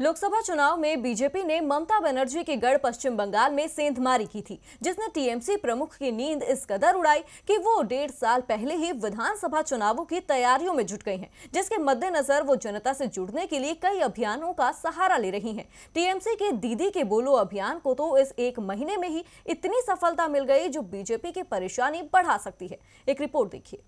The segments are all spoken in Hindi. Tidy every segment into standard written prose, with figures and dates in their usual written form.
लोकसभा चुनाव में बीजेपी ने ममता बनर्जी के गढ़ पश्चिम बंगाल में सेंधमारी की थी, जिसने टीएमसी प्रमुख की नींद इस कदर उड़ाई कि वो 1.5 साल पहले ही विधानसभा चुनावों की तैयारियों में जुट गई हैं, जिसके मद्देनजर वो जनता से जुड़ने के लिए कई अभियानों का सहारा ले रही हैं। टीएमसी के दीदी के बोलो अभियान को तो इस एक महीने में ही इतनी सफलता मिल गई जो बीजेपी की परेशानी बढ़ा सकती है। एक रिपोर्ट देखिए।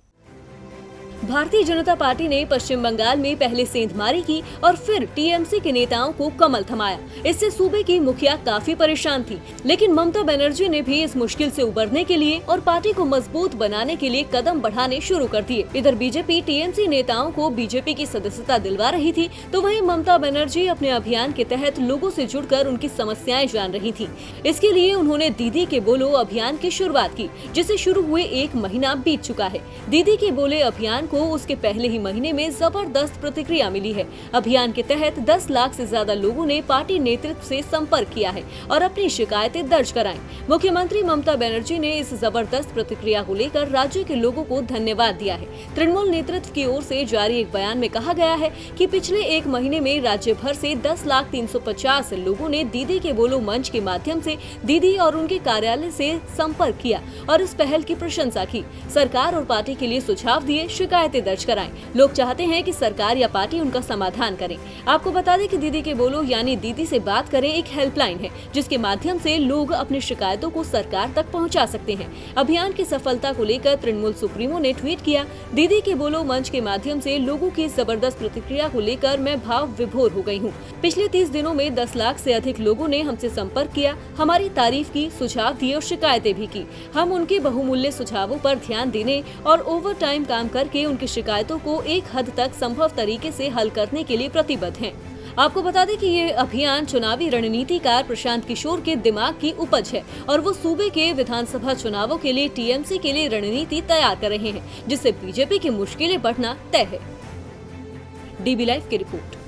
भारतीय जनता पार्टी ने पश्चिम बंगाल में पहले सेंधमारी की और फिर टीएमसी के नेताओं को कमल थमाया। इससे सूबे की मुखिया काफी परेशान थी, लेकिन ममता बनर्जी ने भी इस मुश्किल से उबरने के लिए और पार्टी को मजबूत बनाने के लिए कदम बढ़ाने शुरू कर दिए। इधर बीजेपी टीएमसी नेताओं को बीजेपी की सदस्यता दिलवा रही थी, तो वहीं ममता बनर्जी अपने अभियान के तहत लोगों से जुड़कर उनकी समस्याएं जान रही थी। इसके लिए उन्होंने दीदी के बोलो अभियान की शुरुआत की, जिसे शुरू हुए 1 महीना बीत चुका है। दीदी के बोलो अभियान को उसके पहले ही महीने में जबरदस्त प्रतिक्रिया मिली है। अभियान के तहत 10 लाख से ज्यादा लोगों ने पार्टी नेतृत्व से संपर्क किया है और अपनी शिकायतें दर्ज कराई। मुख्यमंत्री ममता बनर्जी ने इस जबरदस्त प्रतिक्रिया को लेकर राज्य के लोगों को धन्यवाद दिया है। तृणमूल नेतृत्व की ओर से जारी एक बयान में कहा गया है कि पिछले 1 महीने में राज्य भर से 10,350 लोगों ने दीदी के बोलो मंच के माध्यम से दीदी और उनके कार्यालय से संपर्क किया और इस पहल की प्रशंसा की। सरकार और पार्टी के लिए सुझाव दिए, शिकायतें दर्ज कराएं। लोग चाहते हैं कि सरकार या पार्टी उनका समाधान करे। आपको बता दें कि दीदी के बोलो यानी दीदी से बात करें एक हेल्पलाइन है, जिसके माध्यम से लोग अपनी शिकायतों को सरकार तक पहुंचा सकते हैं। अभियान की सफलता को लेकर तृणमूल सुप्रीमो ने ट्वीट किया, दीदी के बोलो मंच के माध्यम से लोगों की जबरदस्त प्रतिक्रिया को लेकर मैं भाव विभोर हो गई हूँ। पिछले 30 दिनों में 10 लाख से अधिक लोगों ने हमसे संपर्क किया, हमारी तारीफ की, सुझाव दिए और शिकायतें भी की। हम उनके बहुमूल्य सुझावों पर ध्यान देने और ओवर टाइम काम करके उनकी शिकायतों को एक हद तक संभव तरीके से हल करने के लिए प्रतिबद्ध हैं। आपको बता दें कि ये अभियान चुनावी रणनीतिकार प्रशांत किशोर के दिमाग की उपज है और वो सूबे के विधानसभा चुनावों के लिए टीएमसी के लिए रणनीति तैयार कर रहे हैं, जिससे बीजेपी की मुश्किलें बढ़ना तय है। डीबी लाइव की रिपोर्ट।